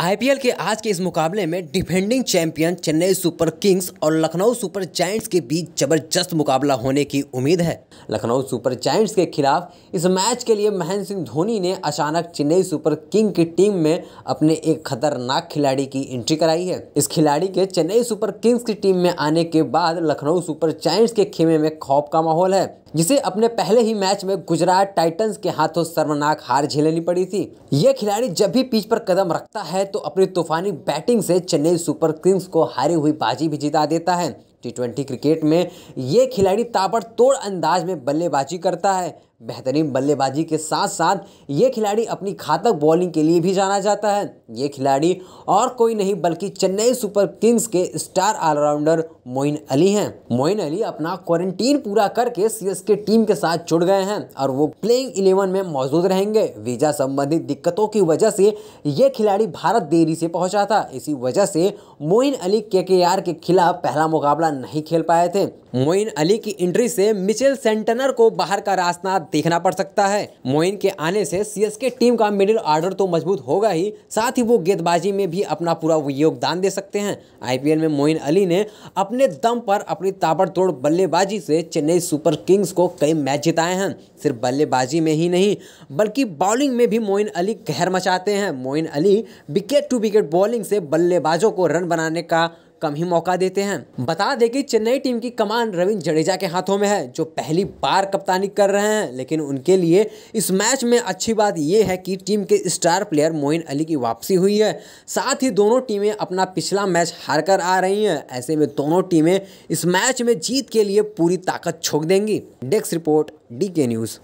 IPL के आज के इस मुकाबले में defending champion Chennai Super Kings और लखनऊ सुपर जायंट्स के बीच जबरदस्त मुकाबला होने की उम्मीद है। लखनऊ सुपर जायंट्स के खिलाफ इस मैच के लिए महेंद्र सिंह धोनी ने अचानक चेन्नई सुपर किंग की टीम में अपने एक खतरनाक खिलाड़ी की एंट्री कराई है। इस खिलाड़ी के चेन्नई सुपर किंग्स की टीम में आने के बाद लखनऊ सुपर जायंट्स के खेमे में खौफ का माहौल है, जिसे अपने पहले ही मैच में गुजरात टाइटन्स के हाथों शर्मनाक हार झेलनी पड़ी थी। यह खिलाड़ी जब भी पिच पर कदम रखता है तो अपनी तूफानी बैटिंग से चेन्नई सुपर किंग्स को हारी हुई बाजी भी जिता देता है। टी20 क्रिकेट में ये खिलाड़ी ताबड़तोड़ अंदाज में बल्लेबाजी करता है। बेहतरीन बल्लेबाजी के साथ साथ ये खिलाड़ी अपनी घातक बॉलिंग के लिए भी जाना जाता है। ये खिलाड़ी और कोई नहीं बल्कि चेन्नई सुपर किंग्स के स्टार ऑलराउंडर मोइन अली हैं। मोइन अली अपना क्वारंटीन पूरा करके सीएसके टीम के साथ जुड़ गए हैं और वो प्लेइंग 11 में मौजूद रहेंगे। वीजा संबंधित दिक्कतों की वजह से ये खिलाड़ी भारत देरी से पहुँचा था। इसी वजह से मोइन अली केकेआर के खिलाफ पहला मुकाबला नहीं खेल पाए थे। मोइन अली की एंट्री से मिचेल सेंटनर को बाहर का रास्ता देखना पड़ सकता है। मोइन के आने से सीएसके टीम का मिडिल ऑर्डर तो मजबूत होगा ही, साथ ही वो गेंदबाजी में भी अपना पूरा योगदान दे सकते हैं। आईपीएल में मोइन अली ने अपने दम पर अपनी ताबड़तोड़ बल्लेबाजी से चेन्नई सुपर किंग्स को कई मैच जिताए हैं। सिर्फ बल्लेबाजी में ही नहीं बल्कि बॉलिंग में भी मोइन अली कहर मचाते हैं। Moin Ali wicket to wicket bowling से बल्लेबाजों को रन बनाने का कम ही मौका देते हैं। बता दें कि चेन्नई टीम की कमान रविंद्र जडेजा के हाथों में है, जो पहली बार कप्तानी कर रहे हैं। लेकिन उनके लिए इस मैच में अच्छी बात यह है कि टीम के स्टार प्लेयर मोइन अली की वापसी हुई है। साथ ही दोनों टीमें अपना पिछला मैच हार कर आ रही हैं। ऐसे में दोनों टीमें इस मैच में जीत के लिए पूरी ताकत झोंक देंगी। Desk report, DK news.